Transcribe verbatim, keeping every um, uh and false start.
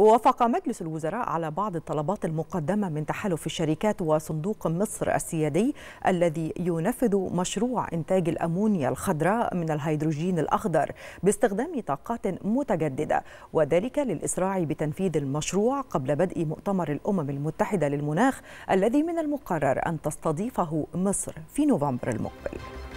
ووافق مجلس الوزراء على بعض الطلبات المقدمة من تحالف الشركات وصندوق مصر السيادي الذي ينفذ مشروع إنتاج الأمونيا الخضراء من الهيدروجين الأخضر باستخدام طاقات متجددة، وذلك للإسراع بتنفيذ المشروع قبل بدء مؤتمر الأمم المتحدة للمناخ الذي من المقرر أن تستضيفه مصر في نوفمبر المقبل.